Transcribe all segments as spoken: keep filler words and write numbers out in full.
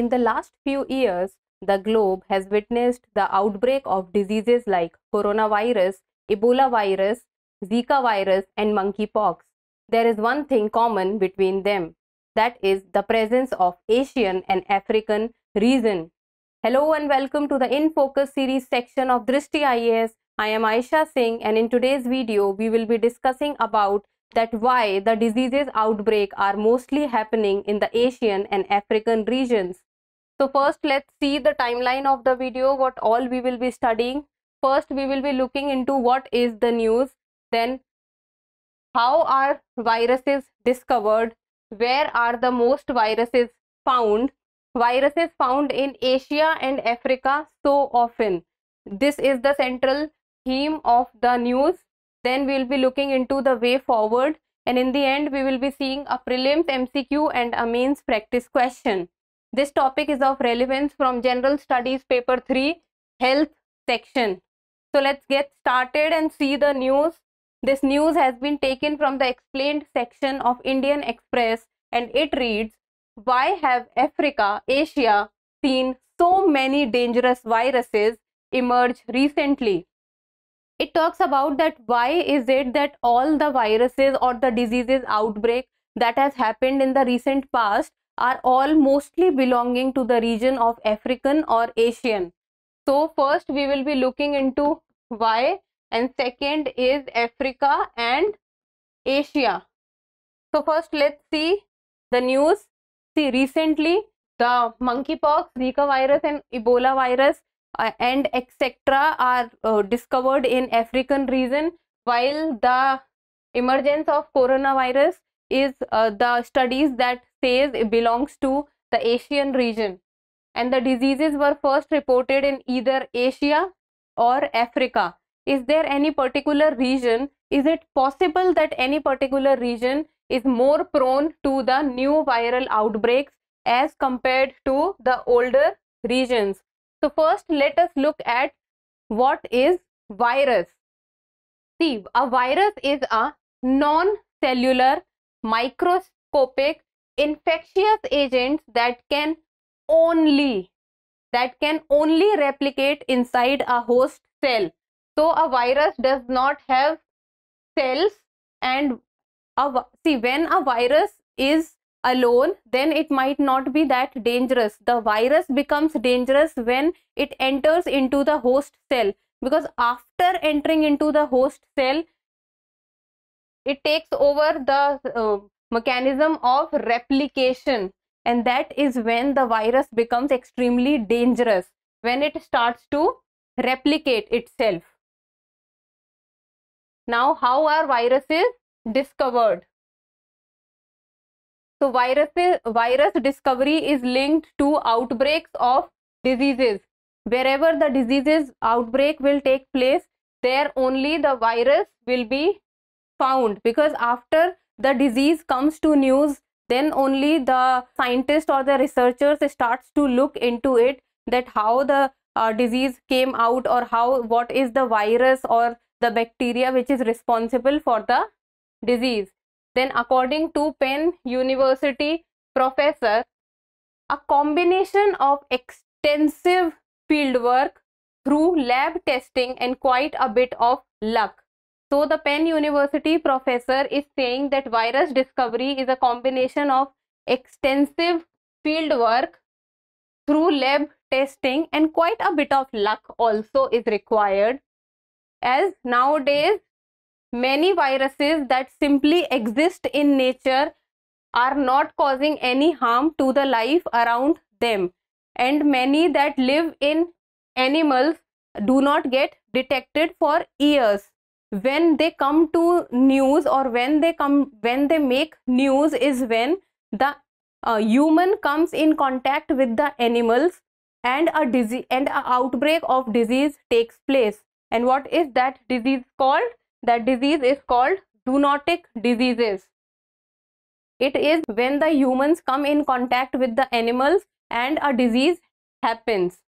In the last few years, the globe has witnessed the outbreak of diseases like coronavirus, Ebola virus, Zika virus and monkeypox. There is one thing common between them, that is the presence of Asian and African region. Hello and welcome to the In Focus series section of Drishti I A S. I am Ayesha Singh, and in today's video we will be discussing about that why the diseases outbreak are mostly happening in the Asian and African regions. So first, let's see the timeline of the video, what all we will be studying. First, we will be looking into what is the news, then how are viruses discovered, where are the most viruses found, viruses found in Asia and Africa so often. This is the central theme of the news. Then we will be looking into the way forward, and in the end we will be seeing a prelims M C Q and a mains practice question. This topic is of relevance from General Studies Paper three, Health section. So let's get started and see the news. This news has been taken from the explained section of Indian Express, and it reads, why have Africa, Asia seen so many dangerous viruses emerge recently? It talks about that why is it that all the viruses or the diseases outbreak that has happened in the recent past are all mostly belonging to the region of African or Asian. So first we will be looking into why, and second is Africa and Asia. So first let's see the news. See, recently the monkeypox, Zika virus and Ebola virus uh, and et cetera are uh, discovered in African region, while the emergence of coronavirus is uh, the studies that says it belongs to the Asian region, and the diseases were first reported in either Asia or Africa. Is there any particular region? Is it possible that any particular region is more prone to the new viral outbreaks as compared to the older regions? So first let us look at what is virus. See, a virus is a non-cellular microscopic infectious agents that can only that can only replicate inside a host cell. So a virus does not have cells, and a, see when a virus is alone, then it might not be that dangerous. The virus becomes dangerous when it enters into the host cell, because after entering into the host cell it takes over the uh, mechanism of replication, and that is when the virus becomes extremely dangerous, when it starts to replicate itself. Now, how are viruses discovered? So viruses, virus discovery is linked to outbreaks of diseases. Wherever the diseases outbreak will take place, there only the virus will be found, because after the disease comes to news, then only the scientist or the researchers starts to look into it, that how the uh, disease came out, or how what is the virus or the bacteria which is responsible for the disease. Then according to Penn University professor, a combination of extensive field work through lab testing and quite a bit of luck. So the Penn University professor is saying that virus discovery is a combination of extensive field work through lab testing and quite a bit of luck also is required, as nowadays many viruses that simply exist in nature are not causing any harm to the life around them, and many that live in animals do not get detected for years. When they come to news, or when they come when they make news, is when the uh, human comes in contact with the animals and a disease and a outbreak of disease takes place. And what is that disease called? That disease is called zoonotic diseases. It is when the humans come in contact with the animals and a disease happens,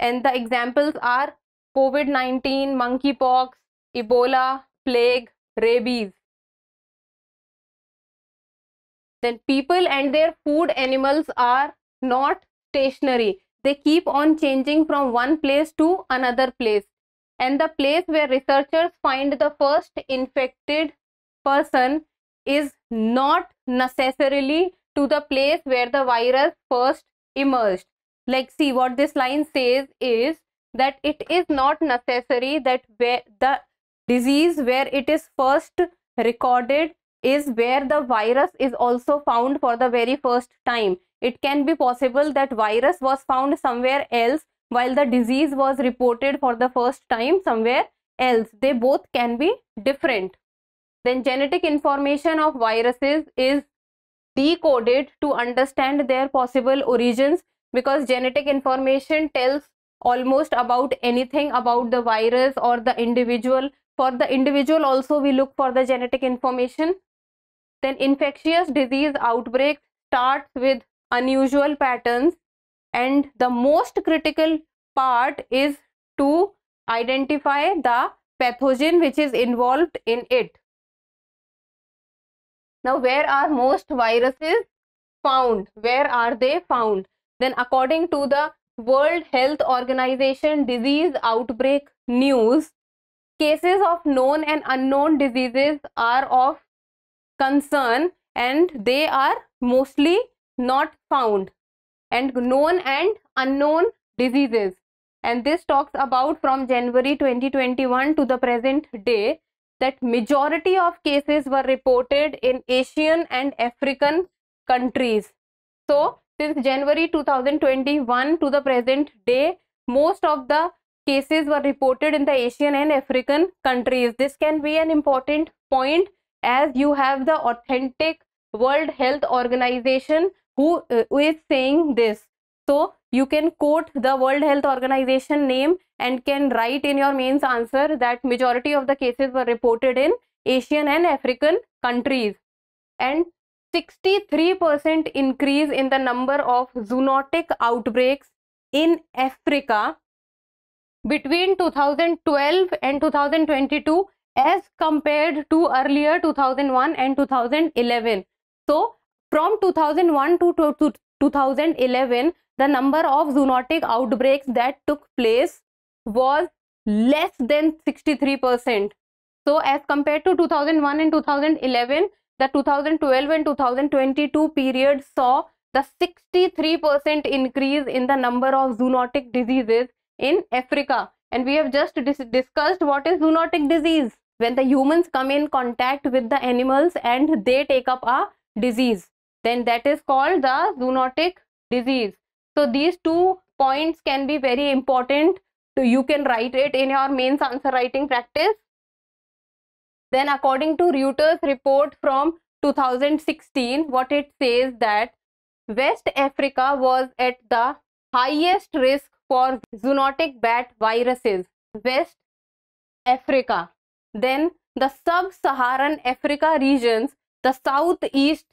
and the examples are COVID nineteen, monkeypox, Ebola, plague, rabies. Then people and their food animals are not stationary. They keep on changing from one place to another place. And the place where researchers find the first infected person is not necessarily to the place where the virus first emerged. Like, see, what this line says is that it is not necessary that where the disease where it is first recorded is where the virus is also found for the very first time. It can be possible that virus was found somewhere else while the disease was reported for the first time somewhere else. They both can be different. Then genetic information of viruses is decoded to understand their possible origins, because genetic information tells almost about anything about the virus or the individual. For the individual also we look for the genetic information. Then infectious disease outbreak starts with unusual patterns, and the most critical part is to identify the pathogen which is involved in it. Now, where are most viruses found? Where are they found? Then according to the World Health Organization disease outbreak news, cases of known and unknown diseases are of concern, and they are mostly not found, and known and unknown diseases. And this talks about from January twenty twenty-one to the present day that majority of cases were reported in Asian and African countries. So since January two thousand twenty-one to the present day, most of the cases were reported in the Asian and African countries. This can be an important point, as you have the authentic World Health Organization who uh, is saying this. So you can quote the World Health Organization name and can write in your mains answer that majority of the cases were reported in Asian and African countries. And sixty-three percent increase in the number of zoonotic outbreaks in Africa between two thousand twelve and two thousand twenty-two as compared to earlier two thousand one and two thousand eleven. So from two thousand one to two thousand eleven, the number of zoonotic outbreaks that took place was less than sixty-three percent. So as compared to two thousand one and two thousand eleven, the two thousand twelve and two thousand twenty-two period saw the sixty-three percent increase in the number of zoonotic diseases in Africa. And we have just dis discussed what is zoonotic disease, when the humans come in contact with the animals and they take up a disease. Then that is called the zoonotic disease. So these two points can be very important. So you can write it in your mains answer writing practice. Then according to Reuters report from two thousand sixteen, what it says that West Africa was at the highest risk for zoonotic bat viruses. West Africa. Then the sub-Saharan Africa regions, the Southeast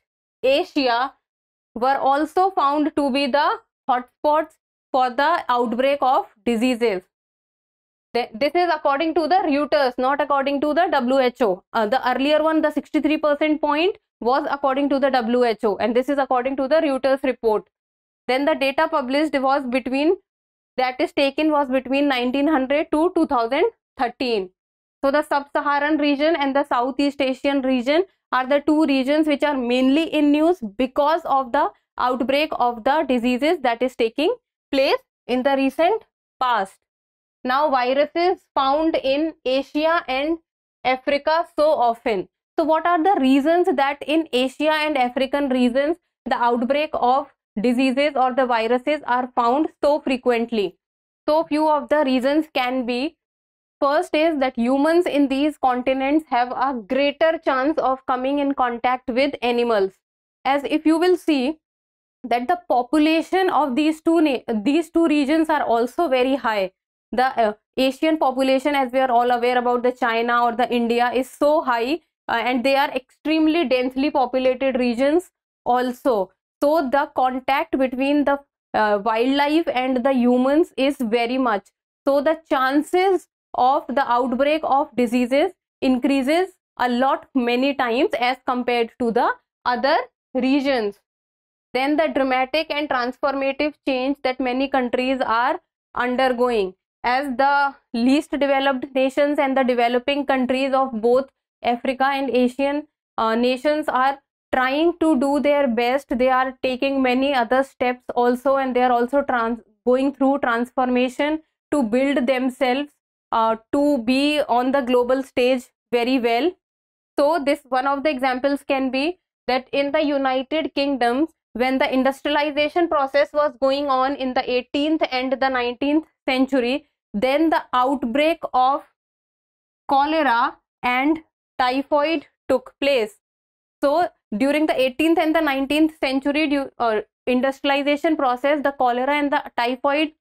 Asia were also found to be the hotspots for the outbreak of diseases. This is according to the Reuters, not according to the W H O. Uh, the earlier one, the sixty-three percent point, was according to the W H O, and this is according to the Reuters report. Then the data published was between, that is taken was between nineteen hundred to two thousand thirteen. So the sub-Saharan region and the Southeast Asian region are the two regions which are mainly in news because of the outbreak of the diseases that is taking place in the recent past. Now, viruses found in Asia and Africa so often. So what are the reasons that in Asia and African regions the outbreak of diseases or the viruses are found so frequently? So few of the reasons can be, first is that humans in these continents have a greater chance of coming in contact with animals. As if you will see that the population of these two, these two regions are also very high. The uh, Asian population, as we are all aware about the China or the India, is so high, uh, and they are extremely densely populated regions also. So the contact between the uh, wildlife and the humans is very much. So the chances of the outbreak of diseases increases a lot many times as compared to the other regions. then the dramatic and transformative change that many countries are undergoing, as the least developed nations and the developing countries of both Africa and Asian uh, nations are trying to do their best. They are taking many other steps also, and they are also trans going through transformation to build themselves uh, to be on the global stage very well. So this one of the examples can be that in the United Kingdom, when the industrialization process was going on in the eighteenth and the nineteenth century, then the outbreak of cholera and typhoid took place. So during the eighteenth and the nineteenth century due, uh, industrialization process, the cholera and the typhoid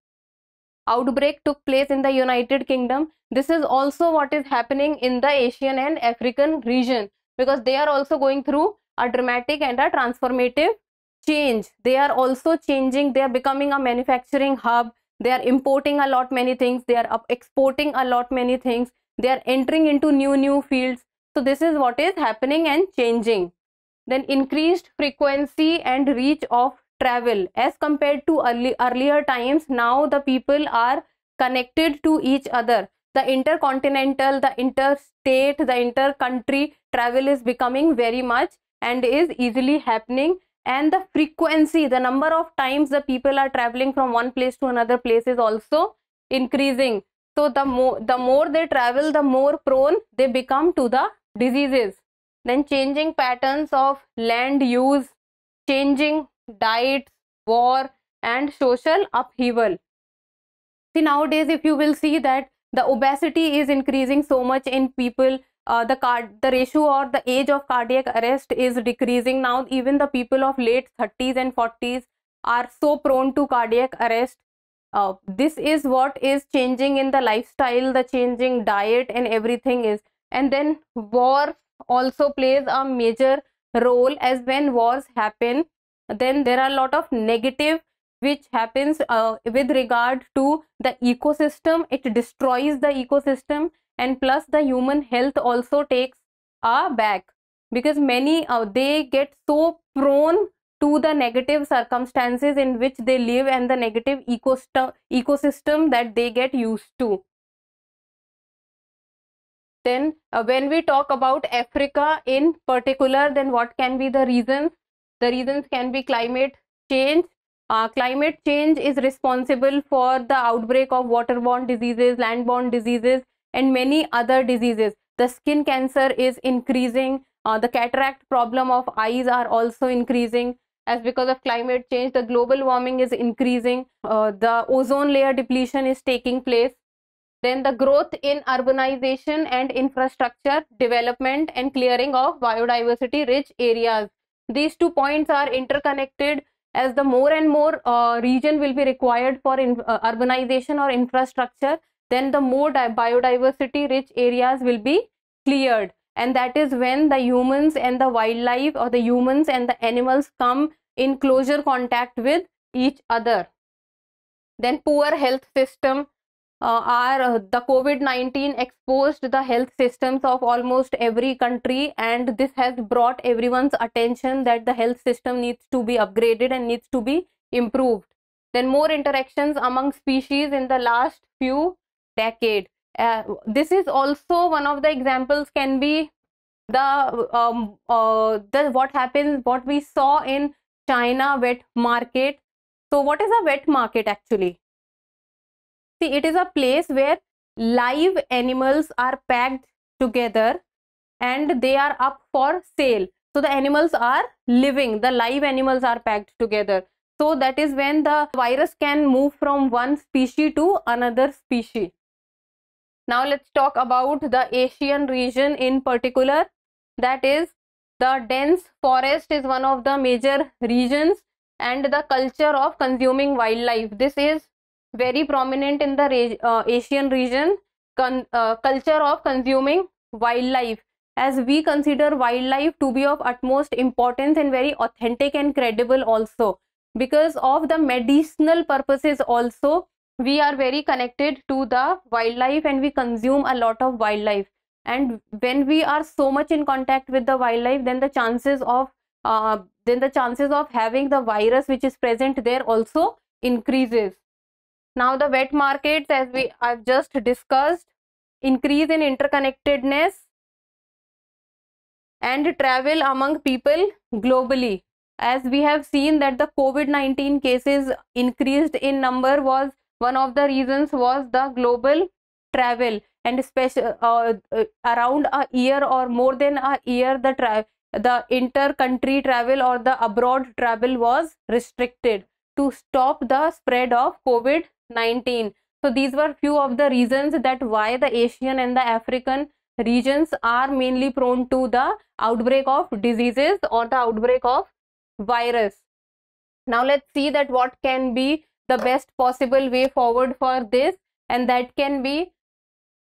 outbreak took place in the United Kingdom. This is also what is happening in the Asian and African region, because they are also going through a dramatic and a transformative change. They are also changing. They are becoming a manufacturing hub. They are importing a lot many things. They are exporting a lot many things. They are entering into new new fields. So this is what is happening and changing. Then increased frequency and reach of travel as compared to early, earlier times. Now the people are connected to each other. The intercontinental, the interstate, the intercountry travel is becoming very much and is easily happening. And the frequency, the number of times the people are traveling from one place to another place is also increasing. So the more the more they travel, the more prone they become to the diseases. Then changing patterns of land use, changing diets, war and social upheaval. See, nowadays if you will see that the obesity is increasing so much in people. Uh, the card the ratio or the age of cardiac arrest is decreasing. Now even the people of late thirties and forties are so prone to cardiac arrest. Uh, this is what is changing in the lifestyle, the changing diet and everything is. And then war also plays a major role, as when wars happen, then there are a lot of negative which happens uh, with regard to the ecosystem. It destroys the ecosystem. And plus the human health also takes a back, because many uh, they get so prone to the negative circumstances in which they live and the negative ecosystem ecosystem that they get used to. Then uh, when we talk about Africa in particular, then what can be the reasons? The reasons can be climate change. Uh, climate change is responsible for the outbreak of waterborne diseases, landborne diseases, and many other diseases. The skin cancer is increasing. Uh, the cataract problem of eyes are also increasing, as because of climate change. The global warming is increasing. Uh, the ozone layer depletion is taking place. Then the growth in urbanization and infrastructure development and clearing of biodiversity rich areas. These two points are interconnected, as the more and more uh, region will be required for in, uh, urbanization or infrastructure. Then the more biodiversity rich areas will be cleared, and that is when the humans and the wildlife, or the humans and the animals, come in closer contact with each other. Then poor health system uh, are the COVID nineteen exposed the health systems of almost every country, and this has brought everyone's attention that the health system needs to be upgraded and needs to be improved. Then more interactions among species in the last few decade. Uh, this is also one of the examples, can be the um, uh, the what happens, what we saw in China wet market. So what is a wet market actually? See, it is a place where live animals are packed together and they are up for sale. So the animals are living, the live animals are packed together. So that is when the virus can move from one species to another species. Now let's talk about the Asian region in particular. That is, the dense forest is one of the major regions, and the culture of consuming wildlife. This is very prominent in the uh, Asian region, con uh, culture of consuming wildlife, as we consider wildlife to be of utmost importance and very authentic and credible also. Because of the medicinal purposes also, we are very connected to the wildlife and we consume a lot of wildlife. And when we are so much in contact with the wildlife, then the chances of uh, then the chances of having the virus which is present there also increases. Now the wet markets, as we I've just discussed, increase in interconnectedness and travel among people globally. As we have seen that the COVID nineteen cases increased in number, was one of the reasons was the global travel, and especially uh, around a year or more than a year the tra the inter-country travel or the abroad travel was restricted to stop the spread of COVID nineteen. So these were few of the reasons that why the Asian and the African regions are mainly prone to the outbreak of diseases or the outbreak of virus. Now let's see that what can be the best possible way forward for this, and that can be,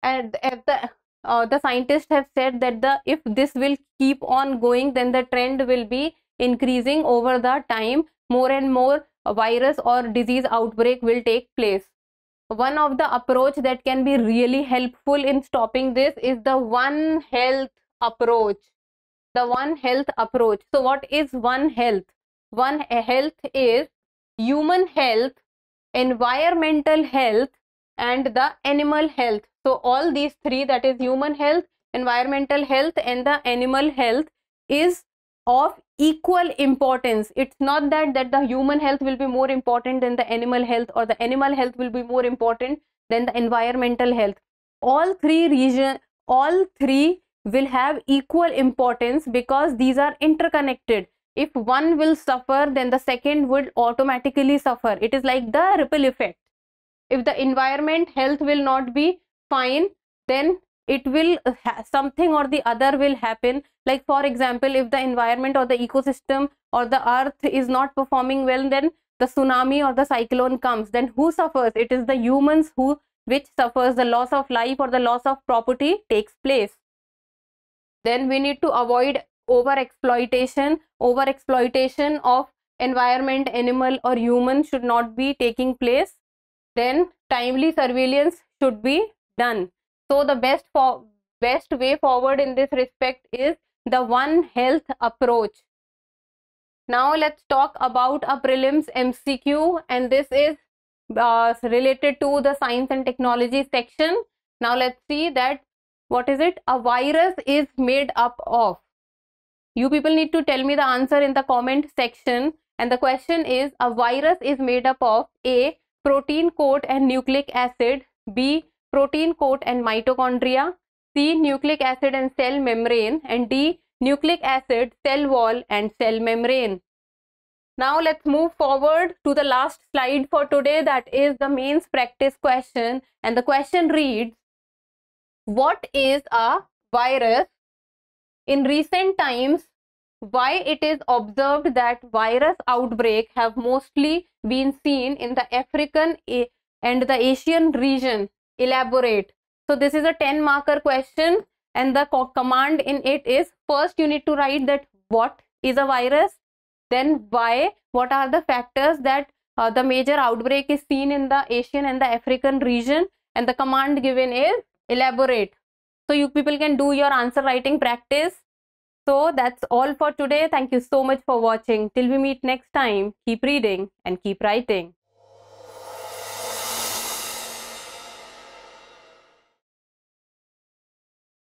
and if the uh, the scientists have said that the if this will keep on going, then the trend will be increasing over the time. More and more virus or disease outbreak will take place. One of the approach that can be really helpful in stopping this is the One Health approach. The One Health approach. So what is One Health? One Health is human health, environmental health, and the animal health. So all these three, that is human health, environmental health, and the animal health, is of equal importance. It's not that that the human health will be more important than the animal health, or the animal health will be more important than the environmental health. All three region, all three will have equal importance because these are interconnected. If one will suffer, then the second would automatically suffer. It is like the ripple effect. If the environment health will not be fine, then it will something or the other will happen. Like for example, if the environment or the ecosystem or the earth is not performing well, then the tsunami or the cyclone comes. Then who suffers? It is the humans who which suffers. The loss of life or the loss of property takes place. Then we need to avoid over exploitation. Over exploitation of environment, animal or human should not be taking place. Then timely surveillance should be done. So the best for best way forward in this respect is the One Health approach. Now let's talk about a prelims M C Q, and this is uh, related to the science and technology section. Now let's see that what is it a virus is made up of. You people need to tell me the answer in the comment section. And the question is, a virus is made up of A, protein coat and nucleic acid, B, protein coat and mitochondria, C, nucleic acid and cell membrane, and D, nucleic acid, cell wall and cell membrane. Now let's move forward to the last slide for today, that is the mains practice question. And the question reads, what is a virus? In recent times, why it is observed that virus outbreaks have mostly been seen in the African and the Asian region? Elaborate. So this is a ten marker question, and the command in it is, first you need to write that what is a virus, then why, what are the factors that uh, the major outbreak is seen in the Asian and the African region, and the command given is elaborate. So you people can do your answer writing practice. So that's all for today. Thank you so much for watching. Till we meet next time, keep reading and keep writing.